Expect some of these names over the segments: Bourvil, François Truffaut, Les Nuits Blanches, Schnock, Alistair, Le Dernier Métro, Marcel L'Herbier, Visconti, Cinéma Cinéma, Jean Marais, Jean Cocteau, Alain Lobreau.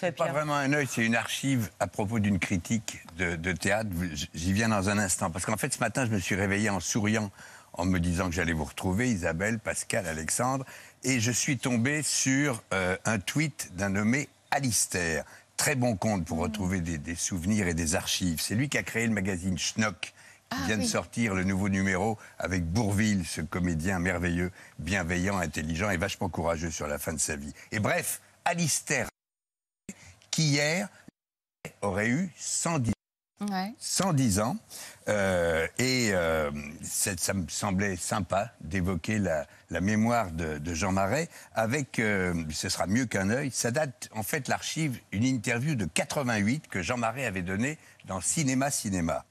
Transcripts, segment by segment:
C'est pas vraiment un œil, c'est une archive à propos d'une critique de théâtre. J'y viens dans un instant. Parce qu'en fait, ce matin, je me suis réveillé en souriant, en me disant que j'allais vous retrouver, Isabelle, Pascal, Alexandre. Et je suis tombé sur un tweet d'un nommé Alistair. Très bon compte pour retrouver des souvenirs et des archives. C'est lui qui a créé le magazine Schnock, qui vient de sortir le nouveau numéro avec Bourvil, ce comédien merveilleux, bienveillant, intelligent et vachement courageux sur la fin de sa vie. Et bref, Alistair, qui hier aurait eu 110 ans. Ça me semblait sympa d'évoquer la mémoire de Jean Marais avec, ce sera mieux qu'un œil, ça date en fait l'archive, une interview de 88 que Jean Marais avait donnée dans Cinéma Cinéma.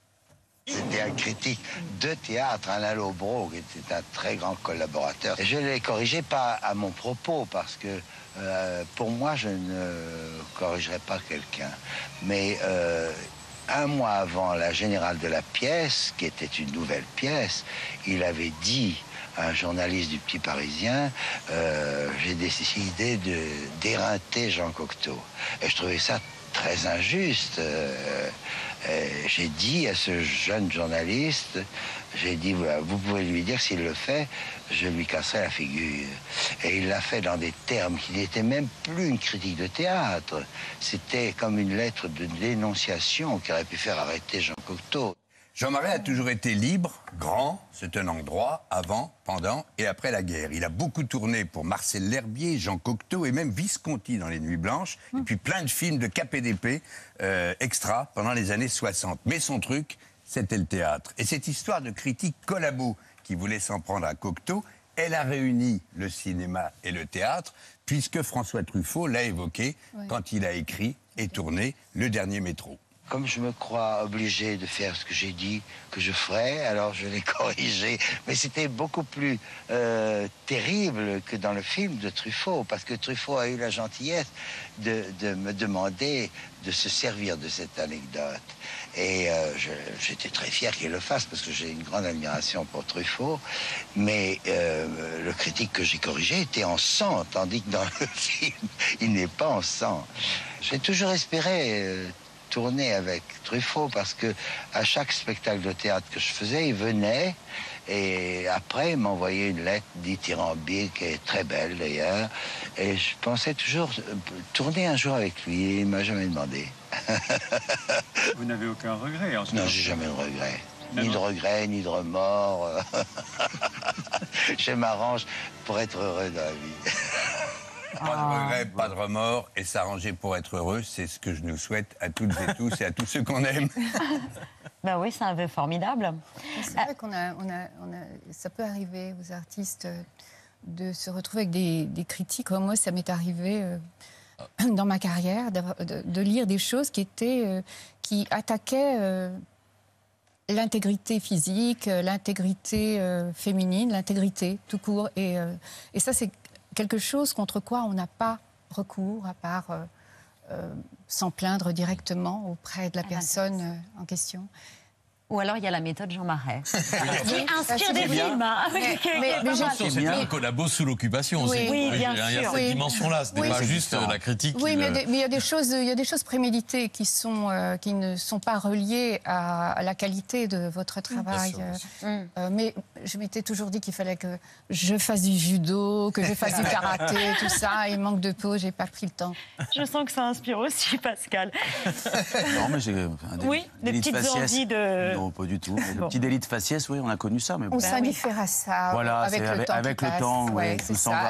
J'étais un critique de théâtre, Alain Lobreau, qui était un très grand collaborateur. Et je ne les corrigeais pas à mon propos, parce que pour moi, je ne corrigerais pas quelqu'un. Mais un mois avant la générale de la pièce, qui était une nouvelle pièce, il avait dit à un journaliste du Petit Parisien, j'ai décidé d'éreinter Jean Cocteau. Et je trouvais ça très injuste. J'ai dit à ce jeune journaliste, j'ai dit, vous pouvez lui dire, s'il le fait, je lui casserai la figure. Et il l'a fait dans des termes qui n'étaient même plus une critique de théâtre. C'était comme une lettre de dénonciation qui aurait pu faire arrêter Jean Cocteau. Jean Marais a toujours été libre, grand, c'est un endroit, avant, pendant et après la guerre. Il a beaucoup tourné pour Marcel L'Herbier, Jean Cocteau et même Visconti dans Les Nuits Blanches. Et puis plein de films de KPDP extra pendant les années 60. Mais son truc, c'était le théâtre. Et cette histoire de critique collabo qui voulait s'en prendre à Cocteau, elle a réuni le cinéma et le théâtre, puisque François Truffaut l'a évoqué quand il a écrit et tourné Le Dernier Métro. Comme je me crois obligé de faire ce que j'ai dit que je ferais, alors je l'ai corrigé. Mais c'était beaucoup plus terrible que dans le film de Truffaut, parce que Truffaut a eu la gentillesse de me demander de se servir de cette anecdote. Et j'étais très fier qu'il le fasse, parce que j'ai une grande admiration pour Truffaut. Mais le critique que j'ai corrigé était en sang, tandis que dans le film, il n'est pas en sang. J'ai toujours espéré tourner avec Truffaut, parce que à chaque spectacle de théâtre que je faisais, il venait et après il m'envoyait une lettre dithyrambique et très belle d'ailleurs, et je pensais toujours tourner un jour avec lui et il m'a jamais demandé. Vous n'avez aucun regret en ce moment? Non, j'ai jamais de regret. Ni de regret, ni de remords. Je m'arrange pour être heureux dans la vie. Pas de regrets, pas de remords, et s'arranger pour être heureux, c'est ce que je nous souhaite à toutes et tous et à tous ceux qu'on aime. Ben oui, c'est un vœu formidable. C'est vrai qu'on a, ça peut arriver aux artistes de se retrouver avec des critiques. Moi, ça m'est arrivé dans ma carrière de lire des choses qui attaquaient l'intégrité physique, l'intégrité féminine, l'intégrité tout court. Et ça, c'est quelque chose contre quoi on n'a pas recours, à part s'en plaindre directement auprès de la personne en question. Ou alors il y a la méthode Jean Marais. Il inspire des films. C'est bien un collabo sous l'occupation. Oui, bien sûr. Il y a cette dimension-là, ce n'est pas juste la critique. Oui, mais il y a des choses préméditées qui ne sont pas reliées à la qualité de votre travail. Mais je m'étais toujours dit qu'il fallait que je fasse du judo, que je fasse du karaté, tout ça. Il manque de peau, je n'ai pas pris le temps. Je sens que ça inspire aussi, Pascal. Non, mais j'ai des petites envies de... Non, pas du tout. Le petit délit de faciès, oui, on a connu ça. Mais bon. On s'indiffère à ça, voilà, avec le temps. Avec le temps, oui, on s'en va.